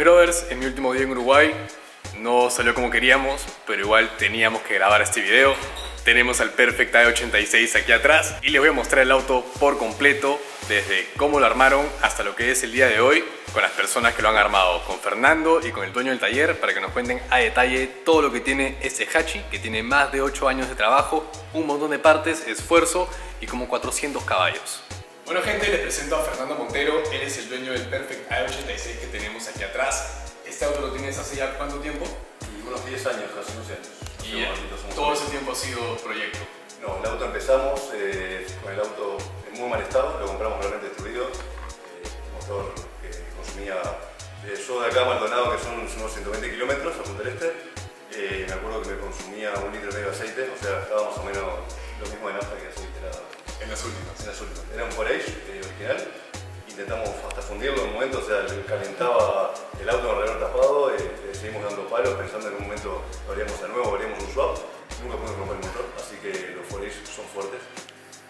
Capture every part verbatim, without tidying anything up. brothers, en mi último día en Uruguay. No salió como queríamos, pero igual teníamos que grabar este video. Tenemos al Perfect A E ochenta y seis aquí atrás y les voy a mostrar el auto por completo, desde cómo lo armaron hasta lo que es el día de hoy, con las personas que lo han armado, con Fernando y con el dueño del taller, para que nos cuenten a detalle todo lo que tiene este Hachi, que tiene más de ocho años de trabajo, un montón de partes, esfuerzo y como cuatrocientos caballos. Bueno gente, les presento a Fernando Montero. Él es el dueño del Perfect A E ochenta y seis que tenemos aquí atrás. Este auto lo tienes hace ya cuánto tiempo? Y unos diez años, hace unos años. Y todo ese tiempo ha sido proyecto. No, el auto empezamos eh, con el auto en muy mal estado, lo compramos realmente destruido. Eh, motor que consumía, eh, yo de acá a Maldonado, que son unos ciento veinte kilómetros a Punta del Este, eh, me acuerdo que me consumía un litro y medio de aceite, o sea, estaba más o menos lo mismo de nafta que aceite. Era, en las últimas. En las últimas. Era un cuatro H eh, original, intentamos hasta fundirlo en un momento, o sea, calentaba el auto con el reloj tapado, eh, eh, seguimos dando palos pensando en un momento lo haríamos de nuevo, haríamos un swap. Nunca pude romper el motor, así que los cuatro H son fuertes.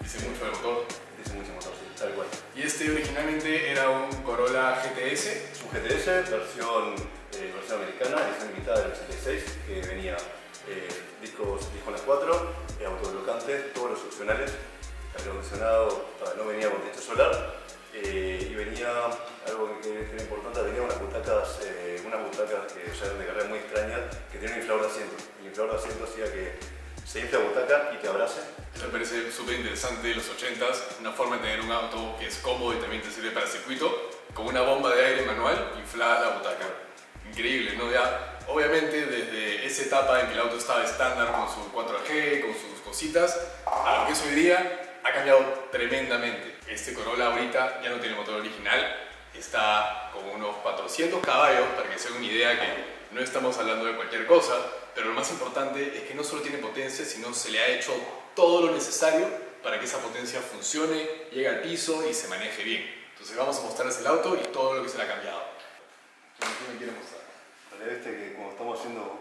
Dice mucho el motor. Dice mucho el motor, sí, tal cual. Y este originalmente era un Corolla G T S. Es un G T S, versión, eh, versión americana, edición limitada del ochenta y seis, que venía eh, discos, discos en las cuatro, eh, autoblocante, todos los opcionales, aire acondicionado, no venía con techo solar, eh, y venía algo que, que era importante, venía unas butacas, eh, unas butacas que ya eran de carrera muy extrañas, que tenían un inflador de asiento. El inflador de asiento hacía que se infla la butaca y te abrace. Me parece súper interesante los ochentas, una forma de tener un auto que es cómodo y también te sirve para el circuito, con una bomba de aire manual inflada la butaca. Increíble, ¿no? Ya, obviamente desde esa etapa en que el auto estaba estándar con su cuatro G, con sus cositas, a lo que es hoy día, ha cambiado tremendamente. Este Corolla ahorita ya no tiene motor original, está con unos cuatrocientos caballos, para que se hagan una idea que no estamos hablando de cualquier cosa, pero lo más importante es que no solo tiene potencia, sino se le ha hecho todo lo necesario para que esa potencia funcione, llegue al piso y se maneje bien. Entonces vamos a mostrarles el auto y todo lo que se le ha cambiado. ¿Qué me quiere mostrar? Vale, este que cuando estamos haciendo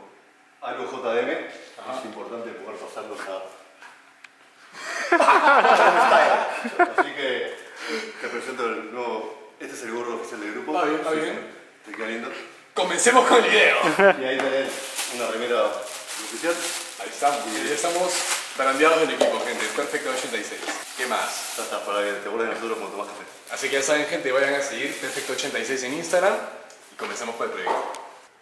algo J D M, ajá, es importante poder pasarlo a... Así que te presento el nuevo. Este es el gorro oficial del grupo. Está bien, está bien. Te queda lindo. Comencemos con el video. Y ahí tenés una remera oficial. Ahí estamos. Y ya estamos brandeados del equipo, gente. Perfecto ochenta y seis. ¿Qué más? Ya está, para que te acuerdes de nosotros cuando tomás café. Así que ya saben, gente, vayan a seguir Perfecto ochenta y seis en Instagram y comenzamos con el proyecto.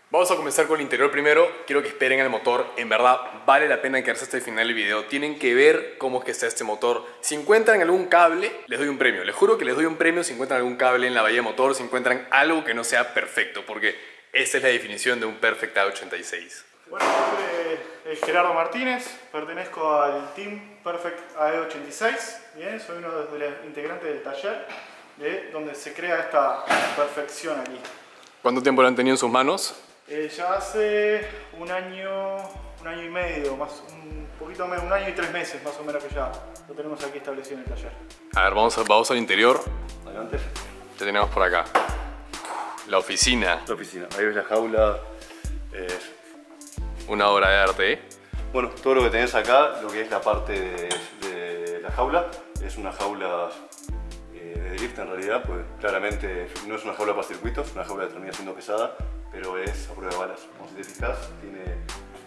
Vamos a comenzar con el interior primero. Quiero que esperen al motor, en verdad vale la pena quedarse hasta el final del video. Tienen que ver cómo es que está este motor. Si encuentran algún cable, les doy un premio. Les juro que les doy un premio si encuentran algún cable en la bahía de motor, si encuentran algo que no sea perfecto, porque esa es la definición de un Perfect A E ochenta y seis. Bueno, mi nombre es Gerardo Martínez, pertenezco al Team Perfect A E ochenta y seis. Bien, soy uno de los integrantes del taller, de donde se crea esta perfección aquí. ¿Cuánto tiempo lo han tenido en sus manos? Eh, ya hace un año, un año y medio, más, un poquito menos, un año y tres meses más o menos que ya lo tenemos aquí establecido en el taller. A ver, vamos, a, vamos al interior. Adelante. Ya tenemos por acá la oficina. La oficina, ahí ves la jaula. Eh. Una obra de arte, ¿eh? Bueno, todo lo que tenés acá, lo que es la parte de, de la jaula, es una jaula eh, de drift en realidad, pues claramente no es una jaula para circuitos, es una jaula que termina siendo pesada, pero es a prueba de balas. Como si te fijas, tiene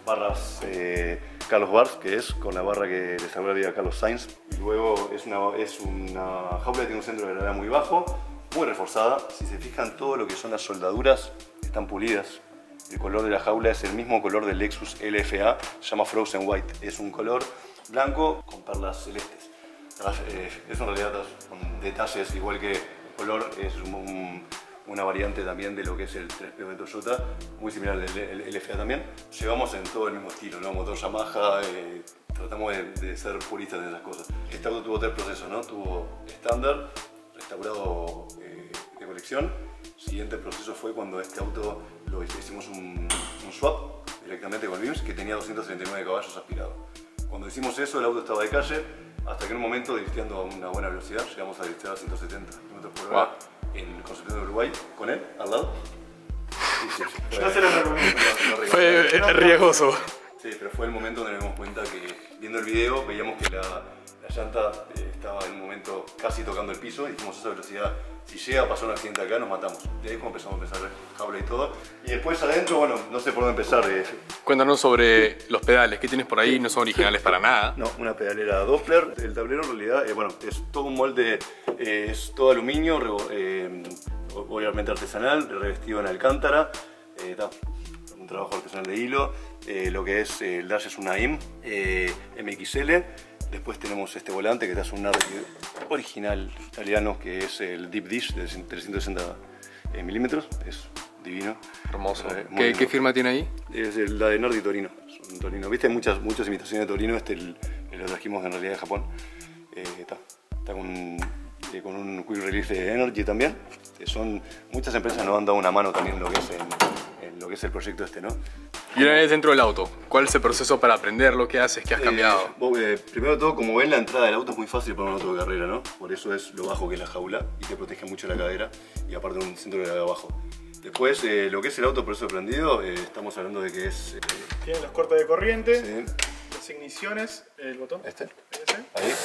barras eh, Carlos Bars, que es con la barra que le salvó la vida a Carlos Sainz. Y luego es una, es una jaula que tiene un centro de gravedad muy bajo, muy reforzada. Si se fijan, todo lo que son las soldaduras están pulidas. El color de la jaula es el mismo color del Lexus L F A, se llama Frozen White. Es un color blanco con perlas celestes. Eh, es en realidad con detalles, igual que el color es un... un una variante también de lo que es el tres P de Toyota, muy similar al L F A también. Llevamos en todo el mismo estilo, ¿no? Motor Yamaha, eh, tratamos de, de ser puristas en esas cosas. Este auto tuvo tres procesos, ¿no? Tuvo estándar, restaurado eh, de colección. El siguiente proceso fue cuando este auto lo hicimos un, un swap directamente con Beams, que tenía doscientos treinta y nueve caballos aspirados. Cuando hicimos eso, el auto estaba de calle, hasta que en un momento, drifteando a una buena velocidad, llegamos a driftear a ciento setenta kilómetros por hora. Wow. En Concepción de Uruguay, con él, al lado. Sí, sí, no se lo recomiendo. Fue riesgoso. Sí, pero fue el momento donde nos dimos cuenta que, viendo el video, veíamos que la, la llanta eh, estaba en un momento casi tocando el piso y dijimos, a esa velocidad, si llega a pasar un accidente acá, nos matamos. Y ahí es como empezamos a pensar jaula y todo. Y después adentro, bueno, no sé por dónde empezar. Eh. Cuéntanos sobre los pedales. ¿Qué tienes por ahí? No son originales para nada. No, una pedalera Doppler. El tablero en realidad, eh, bueno, es todo un molde, eh, es todo aluminio, eh, obviamente artesanal, revestido en alcántara. Eh, está un trabajo artesanal de hilo. Eh, lo que es eh, el dash es una A I M eh, M X L. Después tenemos este volante que es un Nardi original italiano, que es el Deep Dish de trescientos sesenta milímetros. Es divino. Hermoso. Eh, ¿Qué, ¿Qué firma tiene ahí? Es la de Nardi Torino. Es un Torino. Viste, hay muchas, muchas imitaciones de Torino. Este el, el lo trajimos en realidad de Japón. Eh, está, está con, eh, con un quick release de Energy también. Eh, son, muchas empresas nos han dado una mano también en lo que es, en, en lo que es el proyecto este, ¿no? Y una vez dentro del auto, ¿cuál es el proceso para aprenderlo? ¿Qué haces? ¿Qué has cambiado? Eh, vos, eh, primero de todo, como ven, la entrada del auto es muy fácil para un auto de carrera, ¿no? Por eso es lo bajo que es la jaula y te protege mucho la cadera y aparte un centro de gravedad bajo. Después, eh, lo que es el auto, por eso aprendido, eh, estamos hablando de que es... Eh, Tienen los cortes de corriente, sí. Las igniciones, el botón. Este. Este. Ahí.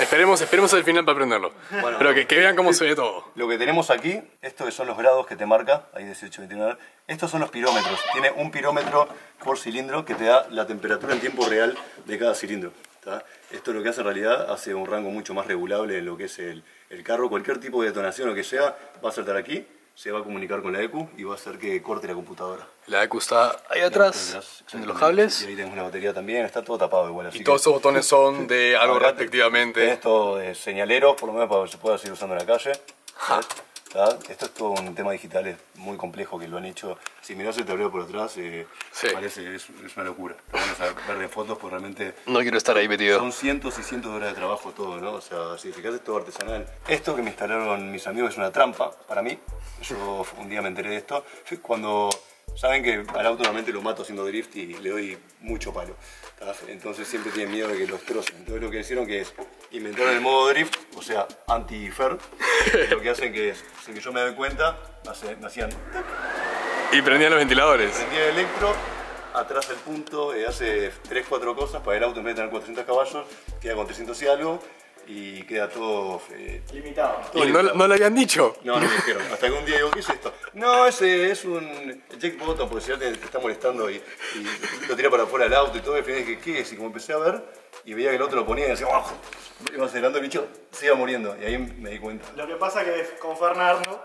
Esperemos, esperemos al final para aprenderlo, bueno, pero que, que vean cómo se ve todo. Lo que tenemos aquí, estos son los grados que te marca, hay dieciocho, veintinueve, estos son los pirómetros. Tiene un pirómetro por cilindro que te da la temperatura en tiempo real de cada cilindro. ¿Tá? Esto lo que hace en realidad, hace un rango mucho más regulable en lo que es el, el carro. Cualquier tipo de detonación o que sea, va a saltar aquí, se va a comunicar con la E C U y va a hacer que corte la computadora. La E C U está ahí atrás, en los cables. Y ahí tenemos la batería también, está todo tapado igual. Así y que... todos esos botones son de algo respectivamente. Esto es señalero, por lo menos para que se pueda seguir usando en la calle. Ja. Esto es todo un tema digital, es muy complejo que lo han hecho. Si mirás el tablero por atrás, eh, sí. Parece, es, es una locura. Pero bueno, o sea, ver de fotos, pues realmente... No quiero estar ahí metido. Son cientos y cientos de horas de trabajo todo, ¿no? O sea, si te fijas, es todo artesanal. Esto que me instalaron mis amigos es una trampa para mí. Yo un día me enteré de esto. Cuando... Saben que al auto normalmente lo mato haciendo drift y le doy mucho palo. Entonces siempre tienen miedo de que lo destrocen. Entonces lo que hicieron que es inventar el modo drift, o sea, anti-fer. Lo que hacen que es, sin que yo me doy cuenta, me hacían... Y prendían los ventiladores. Prendía el electro, atrás el punto, eh, hace tres, cuatro cosas para el auto, en vez de tener cuatrocientos caballos, queda con trescientos y algo. Y queda todo... Eh, limitado. Todo ¿Y limitado. No, no lo habían dicho? No, no me dijeron. Hasta que un día digo, ¿qué es esto? No, ese es un jackbot, porque si ya te, te está molestando y, y lo tira para afuera del auto y todo. Y al final dije, ¿qué es? Y como empecé a ver y veía que el otro lo ponía y decía, ¡wow! Iba acelerando el bicho, se iba muriendo. Y ahí me di cuenta. Lo que pasa es que con Fernando,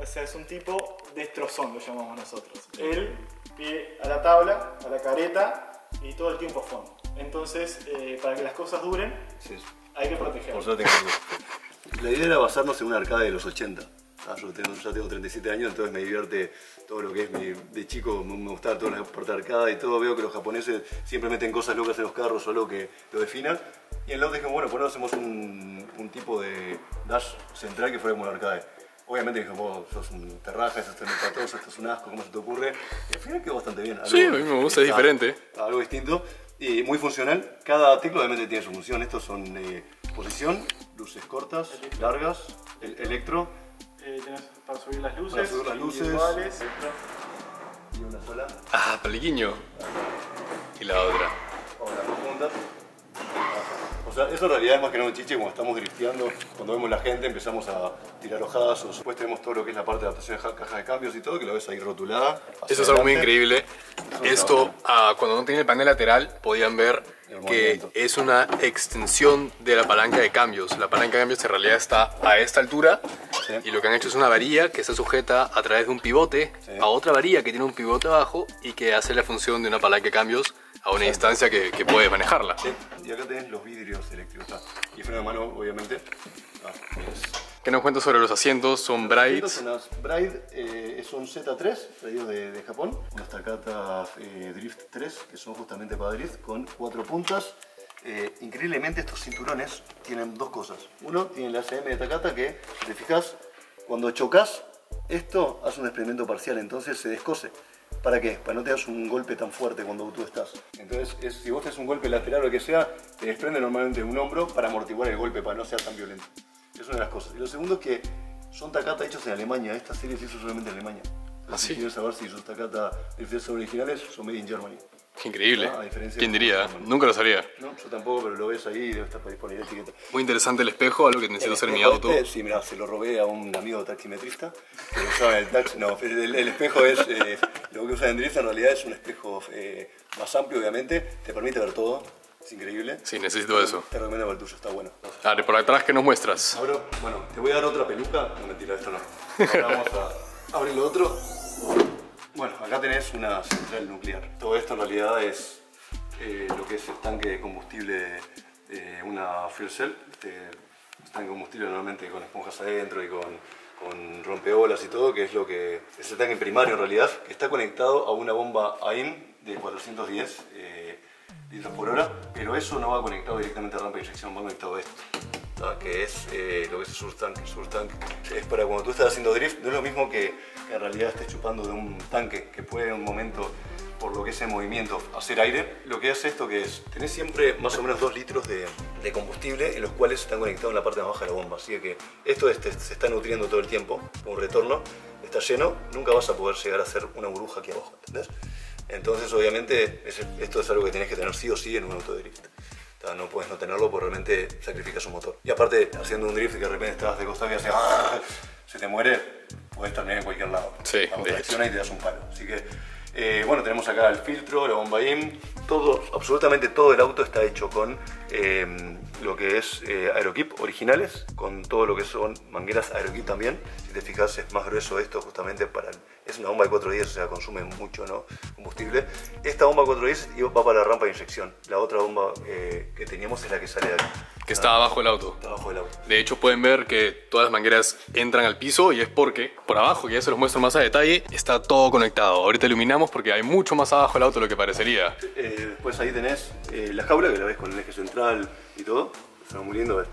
o sea, es un tipo destrozón, lo llamamos nosotros. Él pide a la tabla, a la careta y todo el tiempo a fondo. Entonces, eh, para que las cosas duren... Sí. Hay que proteger. Por suerte, la idea era basarnos en una arcade de los ochenta. Ah, yo tengo, ya tengo treinta y siete años, entonces me divierte todo lo que es mi, de chico. Me, me gustaba toda la parte arcade y todo. Veo que los japoneses siempre meten cosas locas en los carros o algo que lo definan. Y en el lado dije, bueno, por lo menos hacemos un, un tipo de dash central que fuera como la arcade. Obviamente dije, vos sos un terraja, sos un patoso, esto es un asco, ¿cómo se te ocurre? Y al final quedó bastante bien. Algo, sí, a mí me gusta, es diferente. Algo distinto. Y muy funcional, cada tecla obviamente tiene su función. Estos son eh, posición, luces cortas, electro. largas, el, electro. Eh, tenés para subir las luces. Para subir las luces. Visuales, y una sola. Ah, paliquiño. Y la otra. Ahora, profundas. O sea, eso en realidad es más que no un chiche, cuando estamos drifteando, cuando vemos la gente empezamos a tirar hojazos. Después tenemos todo lo que es la parte de adaptación de caja de cambios y todo, que lo ves ahí rotulada. Eso es algo muy increíble. Esto, ah, cuando no tiene el panel lateral, podían ver que es una extensión de la palanca de cambios. La palanca de cambios en realidad está a esta altura, sí. Y lo que han hecho es una varilla que está sujeta a través de un pivote, sí. A otra varilla que tiene un pivote abajo y que hace la función de una palanca de cambios a una instancia que, que puedes manejarla. Sí. Y acá tenés los vidrios eléctricos. Ah, y freno de mano, obviamente. Ah, ¿Qué nos cuentas sobre los asientos? Son Brides. Los Bride eh, son Z tres, traídos de, de Japón. Unas Takata eh, Drift tres, que son justamente para Drift, con cuatro puntas. Eh, increíblemente estos cinturones tienen dos cosas. Uno, tiene la A C M de Takata que, si te fijas, cuando chocas, esto hace un desprendimiento parcial, entonces se descose. ¿Para qué? Para no te das un golpe tan fuerte cuando tú estás. Entonces, es, si vos te haces un golpe lateral o lo que sea, te desprende normalmente un hombro para amortiguar el golpe, para no ser tan violento. Es una de las cosas. Y lo segundo es que son Takata hechos en Alemania. Esta serie se hizo solamente en Alemania. Entonces, ¿ah, sí? Si quieres saber si son Takata de originales, son made in Germany. Increíble, ¿no? ¿Quién diría? Los... Nunca lo sabría. No, yo tampoco, pero lo ves ahí y debe estar disponible etiqueta. Muy interesante el espejo, algo que necesito hacer en mi auto. Este, sí, mirá, se lo robé a un amigo taximetrista que usaba el taxi. No, el, el espejo es... Eh, lo que usa en Drift en realidad es un espejo eh, más amplio, obviamente. Te permite ver todo. Es increíble. Sí, necesito te, eso. Te recomiendo el tuyo, está bueno. Dale, por atrás, ¿qué nos muestras? Abro, bueno, te voy a dar otra peluca. No, mentira, esto no. Ahora vamos a abrir lo otro. Bueno, acá tenés una central nuclear. Todo esto en realidad es eh, lo que es el tanque de combustible, eh, una fuel cell. Este tanque de combustible normalmente con esponjas adentro y con, con rompeolas y todo, que es lo que es el tanque primario en realidad, que está conectado a una bomba A I M de cuatrocientos diez eh, litros por hora, pero eso no va conectado directamente a rampa de inyección, va conectado a esto, que es eh, lo que es el surtank. El surtank es para cuando tú estás haciendo drift. No es lo mismo que en realidad estés chupando de un tanque que puede en un momento, por lo que es el movimiento, hacer aire. Lo que hace esto que es, tenés siempre más o menos dos litros de, de combustible en los cuales están conectados en la parte más baja de la bomba, así que esto este, se está nutriendo todo el tiempo, con un retorno, está lleno, nunca vas a poder llegar a hacer una burbuja aquí abajo, ¿entendés? Entonces obviamente es, esto es algo que tenés que tener sí o sí en un auto de drift. No puedes no tenerlo porque realmente sacrificas un motor. Y aparte, haciendo un drift que de repente estás de costado y haces ¡ah! Se te muere, puedes terminar en cualquier lado. Sí, tracciona y te das un palo. Así que, eh, bueno, tenemos acá el filtro, la bomba A I M. Todo, absolutamente todo el auto está hecho con eh, lo que es eh, Aeroquip originales, con todo lo que son mangueras Aeroquip también. Si te fijas, es más grueso esto justamente para... Es una bomba de cuatro diez, o sea, consume mucho, ¿no?, combustible. Esta bomba cuatro diez va para la rampa de inyección. La otra bomba eh, que teníamos es la que sale de acá. Que está abajo del auto. Está abajo del auto. De hecho, pueden ver que todas las mangueras entran al piso y es porque por abajo, que ya se los muestro más a detalle, está todo conectado. Ahorita iluminamos porque hay mucho más abajo del auto de lo que parecería. Eh, después ahí tenés eh, la jaula, que la ves con el eje central y todo. Estamos muriendo esto.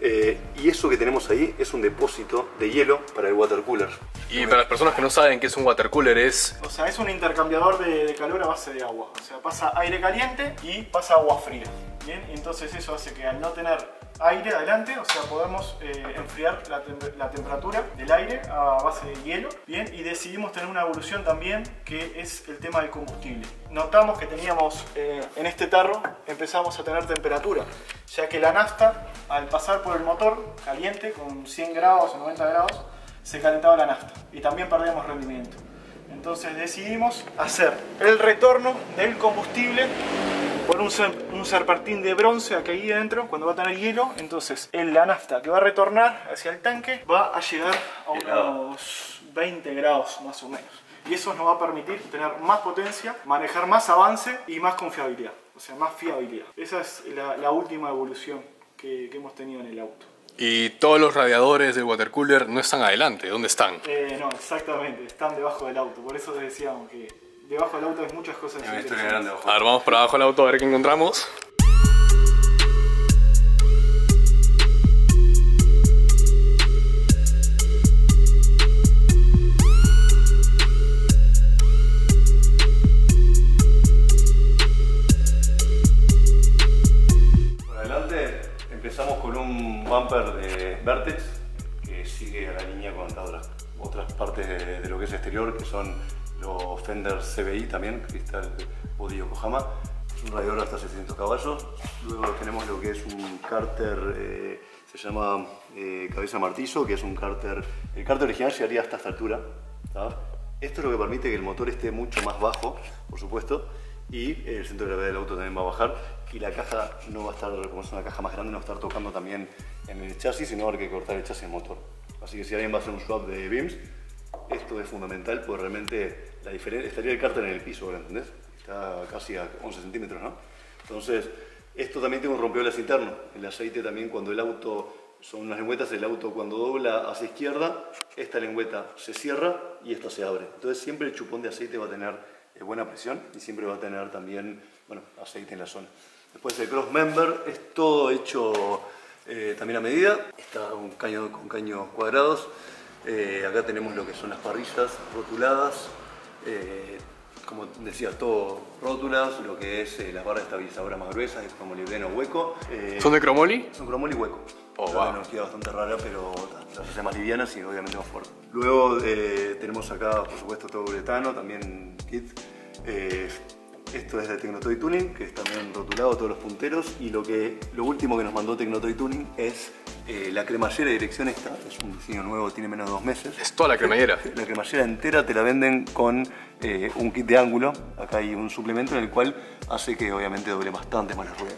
Eh, y eso que tenemos ahí es un depósito de hielo para el water cooler. Y para las personas que no saben qué es un water cooler es... O sea, es un intercambiador de, de calor a base de agua. O sea, pasa aire caliente y pasa agua fría. Bien, entonces eso hace que al no tener aire adelante, o sea, podemos eh, enfriar la, tem la temperatura del aire a base de hielo. Bien, y decidimos tener una evolución también, que es el tema del combustible. Notamos que teníamos eh, en este tarro, empezamos a tener temperatura, ya que la nafta, al pasar por el motor caliente con cien grados o noventa grados, se calentaba la nafta y también perdíamos rendimiento. Entonces decidimos hacer el retorno del combustible por un, un serpentín de bronce que ahí adentro, cuando va a tener hielo. Entonces en la nafta que va a retornar hacia el tanque va a llegar a unos veinte grados más o menos, y eso nos va a permitir tener más potencia, manejar más avance y más confiabilidad, o sea, más fiabilidad. Esa es la, la última evolución que, que hemos tenido en el auto. Y todos los radiadores del water cooler no están adelante, ¿dónde están? Eh, no, exactamente, están debajo del auto, por eso te decíamos que debajo del auto hay muchas cosas interesantes. A ver, vamos para abajo del auto a ver qué encontramos. Bumper de Vertex que sigue a la línea con otras, otras partes de, de lo que es exterior, que son los fenders C B I también, cristal Bodillo Kohama, es un radiador hasta seiscientos caballos. Luego tenemos lo que es un cárter, eh, se llama eh, Cabeza Martizo, que es un cárter, el cárter original llegaría hasta esta altura, ¿sabes? Esto es lo que permite que el motor esté mucho más bajo, por supuesto, y el centro de gravedad del auto también va a bajar, y la caja no va a estar, como es una caja más grande, no va a estar tocando también en el chasis, sino va a haber que cortar el chasis del motor. Así que si alguien va a hacer un swap de Beams, esto es fundamental, porque realmente la diferencia, estaría el cárter en el piso, ¿entendés? Está casi a once centímetros, ¿no? Entonces, esto también tiene un rompeolas interno. El aceite también, cuando el auto, son unas lengüetas, el auto cuando dobla hacia izquierda, esta lengüeta se cierra y esta se abre. Entonces siempre el chupón de aceite va a tener eh, buena presión y siempre va a tener también, bueno, aceite en la zona. Después el crossmember es todo hecho eh, también a medida, está un caño, con caños cuadrados. Eh, acá tenemos lo que son las parrillas rotuladas, eh, como decía, todo rótulas, lo que es eh, las barras estabilizadoras más gruesas, es cromolibdeno hueco. Eh, ¿Son de cromoli? Son cromoli hueco. Oh, wow. Nos queda bastante rara, pero las hace más livianas y obviamente más fuertes. Luego eh, tenemos acá, por supuesto, todo uretano, también kit. Eh, esto es de Tecnotoy Tuning, que está bien rotulado todos los punteros, y lo, que, lo último que nos mandó Tecnotoy Tuning es eh, la cremallera de dirección esta, es un diseño nuevo, tiene menos de dos meses. Es toda la cremallera. La cremallera entera te la venden con eh, un kit de ángulo, acá hay un suplemento en el cual hace que obviamente doble bastante más las ruedas.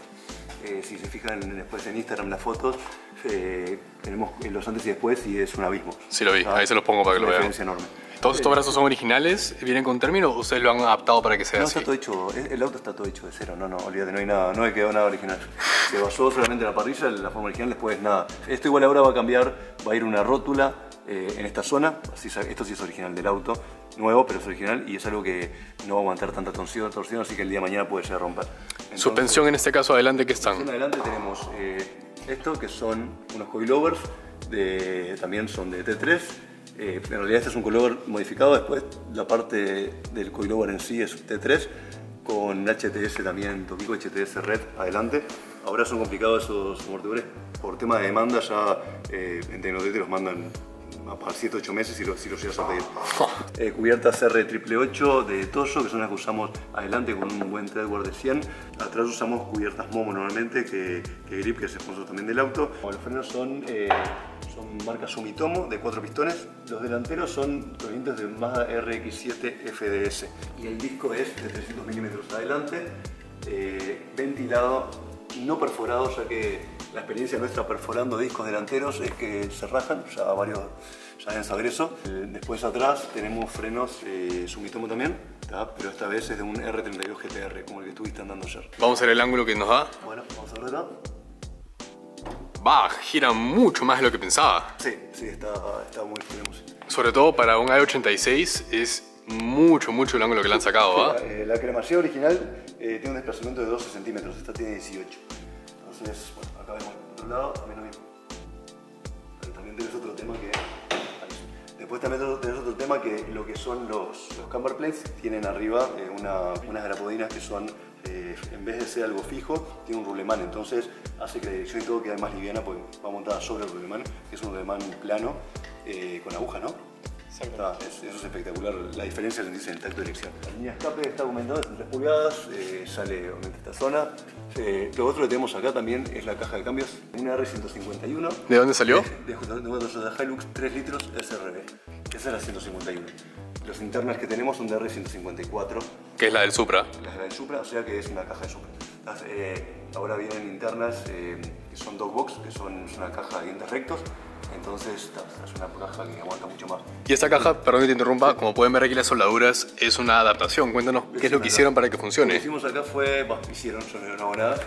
Eh, si se fijan después en Instagram las fotos, eh, tenemos los antes y después y es un abismo. Sí lo vi, ¿sabes? Ahí se los pongo para es que lo vean. Es una diferencia enorme. ¿Todos estos brazos son originales? ¿Vienen con término o ustedes lo han adaptado para que sea no, así? No, está todo hecho. El auto está todo hecho de cero. No, no, olvídate, no hay nada. No me quedó nada original. Se basó solamente en la parrilla, la forma original, después nada. Esto igual ahora va a cambiar, va a ir una rótula eh, en esta zona. Así, esto sí es original del auto. Nuevo, pero es original y es algo que no va a aguantar tanta torsión, torsión así que el día de mañana puede llegar a romper. Entonces, suspensión en este caso, adelante, ¿qué están? Adelante tenemos eh, esto, que son unos coilovers, de, también son de T tres. Eh, en realidad este es un coilover modificado, después la parte del coilover en sí es T tres con H T S también, Topico H T S Red, adelante. Ahora son complicados esos amortiguadores, por tema de demanda ya eh, en Tecnotoy te los mandan para siete u ocho meses si los, si los llegas a pedir. Eh, cubiertas R ocho ocho ocho de Toyo, que son las que usamos adelante con un buen treadwear de cien. Atrás usamos cubiertas Momo normalmente, que, que Grip, que es sponsor también del auto. Los frenos son, eh, son marca Sumitomo de cuatro pistones. Los delanteros son provenientes de Mazda R X siete F D S. Y el disco es de trescientos milímetros adelante, eh, ventilado, no perforado, ya que la experiencia nuestra perforando discos delanteros es que se rajan, ya varios ya deben saber eso. Después atrás tenemos frenos eh, Sumitomo también, ¿tá? Pero esta vez es de un R treinta y dos G T R, como el que estuviste andando ayer. Vamos a ver el ángulo que nos da. Bueno, vamos a ver acá. Va, gira mucho más de lo que pensaba. Sí, sí, está, está muy tenemos. Sobre todo para un A E ochenta y seis es mucho, mucho el ángulo que le han sacado, ¿va? Sí, la, eh, la cremallera original eh, tiene un desplazamiento de doce centímetros, esta tiene dieciocho. Entonces, bueno, acá vemos por otro lado, también lo mismo. Pero también tenés otro tema que... Después también tenés otro tema que lo que son los, los camber plates tienen arriba eh, una, unas grapodinas que son, eh, en vez de ser algo fijo, tiene un rulemán. Entonces hace que la dirección y todo quede más liviana porque va montada sobre el rulemán, que es un rulemán plano eh, con aguja, ¿no? Exacto. Eso es espectacular, la diferencia se dice en el tacto de dirección. La línea escape está aumentada en tres pulgadas, eh, sale obviamente esta zona. Eh, lo otro que tenemos acá también es la caja de cambios, una R ciento cincuenta y uno. ¿De dónde salió? De una Hilux tres litros S R B, esa es la ciento cincuenta y uno. Las internas que tenemos son de R ciento cincuenta y cuatro. Que es la del Supra. La, la del Supra, o sea que es una caja de Supra. Las, eh, ahora vienen internas eh, que son dog box, que son es una caja de dientes rectos. Entonces es una caja que aguanta mucho más. Y esta caja, perdón que te interrumpa, como pueden ver aquí las soldaduras, es una adaptación. Cuéntanos qué es lo que hicieron para que funcione. Lo que hicimos acá fue, bah, hicieron, yo no hago nada.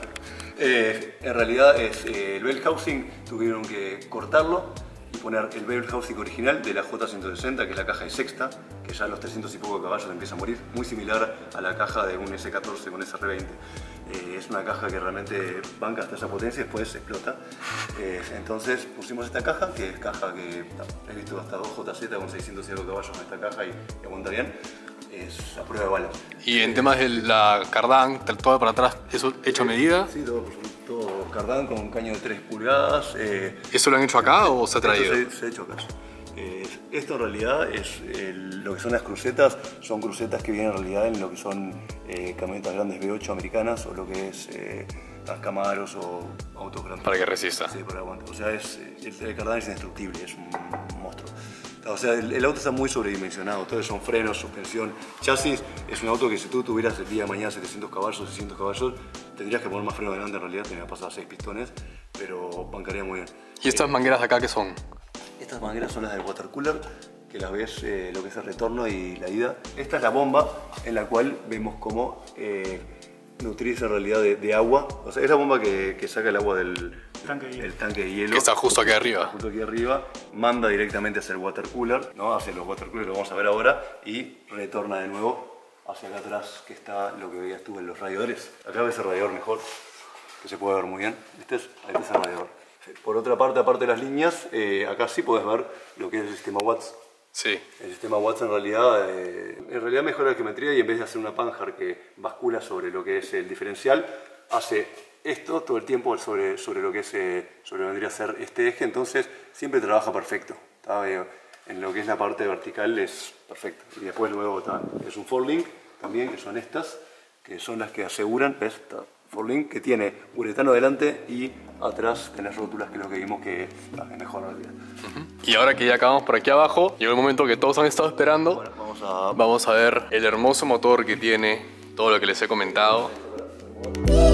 Eh, en realidad es eh, el bell housing, tuvieron que cortarlo y poner el bell housing original de la J ciento sesenta, que es la caja de sexta, que ya a los trescientos y poco caballos empieza a morir, muy similar a la caja de un S catorce con S R veinte. Eh, es una caja que realmente banca hasta esa potencia y después explota. Eh, entonces pusimos esta caja, que es caja que he visto hasta dos J Z con seiscientos caballos en esta caja y, y aguanta bien. Es a prueba de balas. Y en eh, temas de la cardán, todo para atrás, ¿eso hecho a medida? Sí, todo, todo cardán con un caño de tres pulgadas. Eh, ¿Eso lo han hecho acá o se ha traído? Se, se ha hecho acá. Eh, esto en realidad es eh, lo que son las crucetas, son crucetas que vienen en realidad en lo que son eh, camionetas grandes V ocho americanas o lo que es eh, las Camaros o autos grandes. Para que resista. Sí, para aguantar. O sea, es, el, el cardán es indestructible, es un monstruo. O sea, el, el auto está muy sobredimensionado, todos son frenos, suspensión, chasis. Es un auto que si tú tuvieras el día de mañana setecientos caballos, seiscientos caballos, tendrías que poner más freno adelante en realidad, tendría que pasar seis pistones, pero bancaría muy bien. ¿Y estas eh, mangueras de acá qué son? Estas mangueras son las del water cooler, que las ves eh, lo que es el retorno y la ida. Esta es la bomba en la cual vemos cómo eh, nutrirse en realidad de, de agua. O sea, es la bomba que, que saca el agua del tanque de, el tanque de hielo. Que está justo aquí arriba. Justo aquí arriba. Manda directamente hacia el water cooler, ¿no? Hacia los water cooler, lo vamos a ver ahora. Y retorna de nuevo hacia acá atrás, que está lo que veías tú en los radiadores. Acá ves el radiador mejor, que se puede ver muy bien. Este es, este es el radiador. Por otra parte, aparte de las líneas, eh, acá sí podés ver lo que es el sistema Watts. Sí. El sistema Watts en realidad, eh, en realidad mejora la geometría y en vez de hacer una panhard que bascula sobre lo que es el diferencial, hace esto todo el tiempo sobre, sobre lo que es, eh, sobre lo que vendría a ser este eje, entonces siempre trabaja perfecto. ¿Tá? En lo que es la parte vertical es perfecto. Y después luego está, es un four link también, que son estas. que son las que aseguran esta Forlink, que tiene uretano delante y atrás tenés rótulas, que es lo que vimos que ah, es mejor la realidad. Uh-huh. Y ahora que ya acabamos por aquí abajo, llegó el momento que todos han estado esperando. Bueno, vamos, a... vamos a ver el hermoso motor que tiene, todo lo que les he comentado.